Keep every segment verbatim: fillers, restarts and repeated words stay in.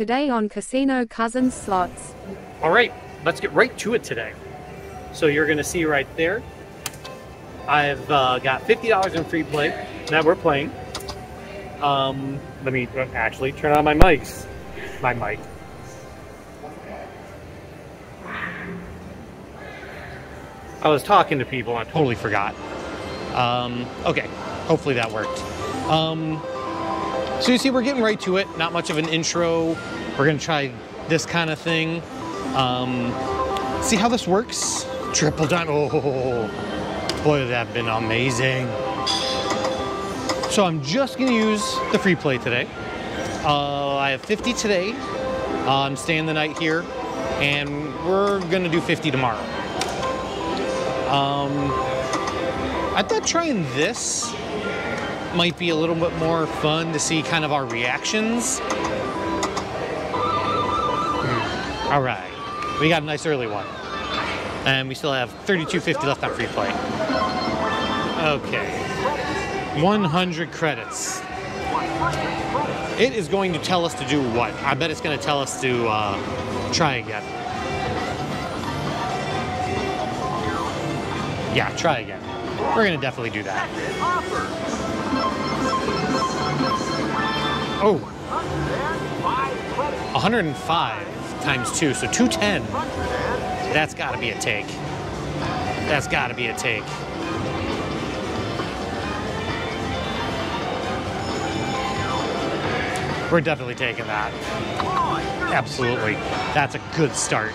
today on Casino Cousins Slots. All right, let's get right to it today. So you're going to see right there, I've uh, got fifty dollars in free play that we're playing. Um, let me actually turn on my mics. My mic. I was talking to people and I totally forgot. Um, okay, hopefully that worked. Um, so you see, we're getting right to it. Not much of an intro. We're gonna try this kind of thing. Um, see how this works? Triple dime, oh, boy, that have been amazing. So I'm just gonna use the free play today. Uh, I have fifty today. Uh, I'm staying the night here and we're gonna do fifty tomorrow. Um, I thought trying this might be a little bit more fun to see kind of our reactions. Mm. All right, we got a nice early one. And we still have thirty-two fifty left on free play. Okay, one hundred credits. It is going to tell us to do what? I bet it's gonna tell us to uh, try again. Yeah, try again. We're gonna definitely do that. Oh, one hundred five times two, so two ten. That's gotta be a take. That's gotta be a take. We're definitely taking that. Absolutely, that's a good start.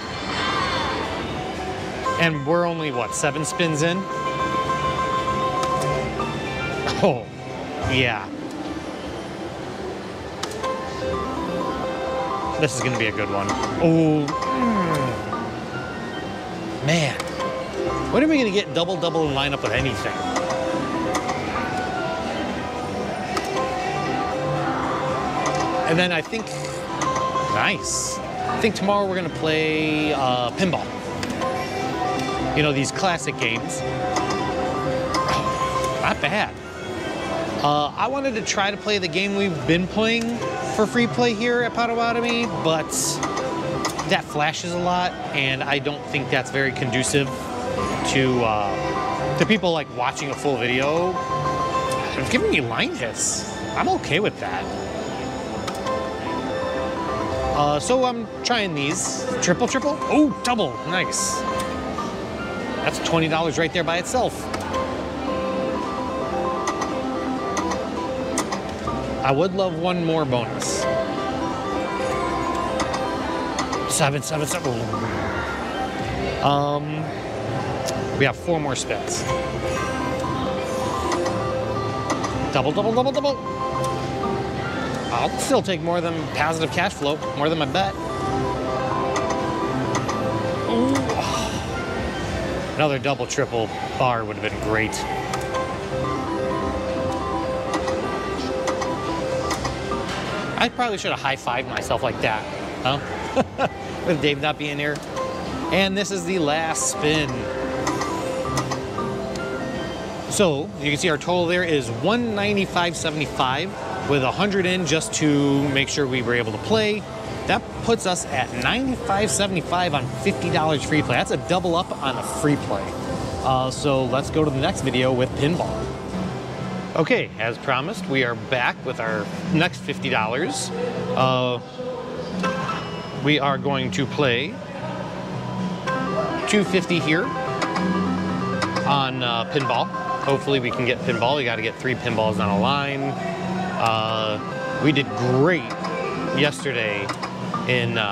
And we're only, what, seven spins in? Oh, yeah. This is gonna be a good one. Oh, man. When are we gonna get double, double and line up with anything? And then I think, nice. I think tomorrow we're gonna play uh, pinball. You know, these classic games. Not bad. Uh, I wanted to try to play the game we've been playing for free play here at Potawatomi, but that flashes a lot, and I don't think that's very conducive to uh, to people like watching a full video. It's giving me line hits. I'm okay with that. Uh, so I'm trying these. Triple, triple. Oh, double. Nice. That's twenty dollars right there by itself. I would love one more bonus. Seven, seven, seven. Um, we have four more spins. Double, double, double, double. I'll still take more than positive cash flow, more than my bet. Another double, triple bar would have been great. I probably should have high-fived myself like that, huh? With Dave not being here. And this is the last spin. So you can see our total there is one ninety-five seventy-five with one hundred in just to make sure we were able to play. That puts us at ninety-five seventy-five on fifty dollars free play. That's a double up on a free play. Uh, so let's go to the next video with pinball. Okay, as promised, we are back with our next fifty dollars. Uh, we are going to play two fifty here on uh, pinball. Hopefully we can get pinball. We gotta get three pinballs on a line. Uh, we did great yesterday in uh,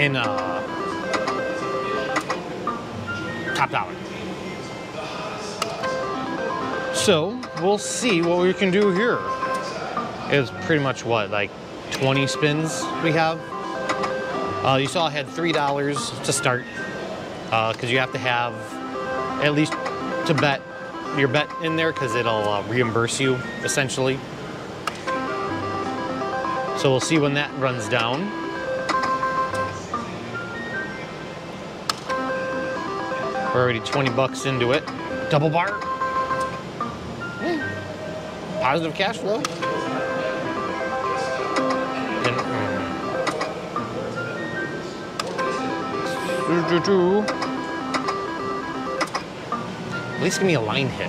in uh, Top Dollar. So we'll see what we can do here. It's pretty much what, like twenty spins we have. Uh, you saw I had three dollars to start because uh, you have to have at least to bet your bet in there because it'll uh, reimburse you essentially. So we'll see when that runs down. We're already twenty bucks into it. Double bar. Hmm. Positive cash flow. And Do-do-do. At least give me a line hit.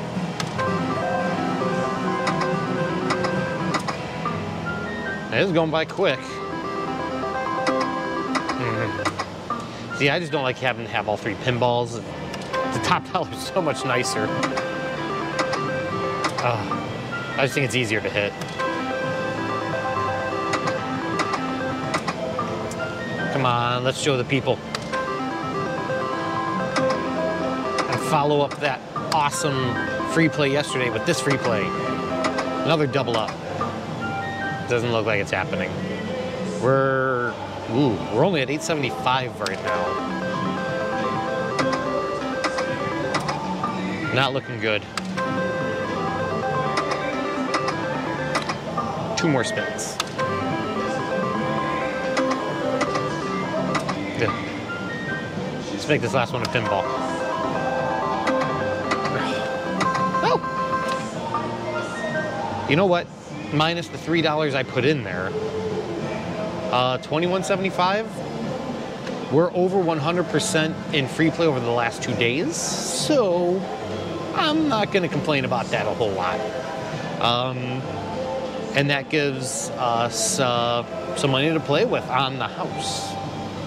It is going by quick. Mm-hmm. See, I just don't like having to have all three pinballs. The top dollar is so much nicer. Uh, I just think it's easier to hit. Come on, let's show the people. And follow up that awesome free play yesterday with this free play. Another double up. Doesn't look like it's happening. We're ooh, we're only at eight seventy-five right now. Not looking good. Two more spins. Good. Let's make this last one a pinball. Oh! You know what? Minus the three dollars I put in there, uh, twenty-one seventy-five. We're over one hundred percent in free play over the last two days, so I'm not going to complain about that a whole lot. Um, and that gives us uh, some money to play with on the house.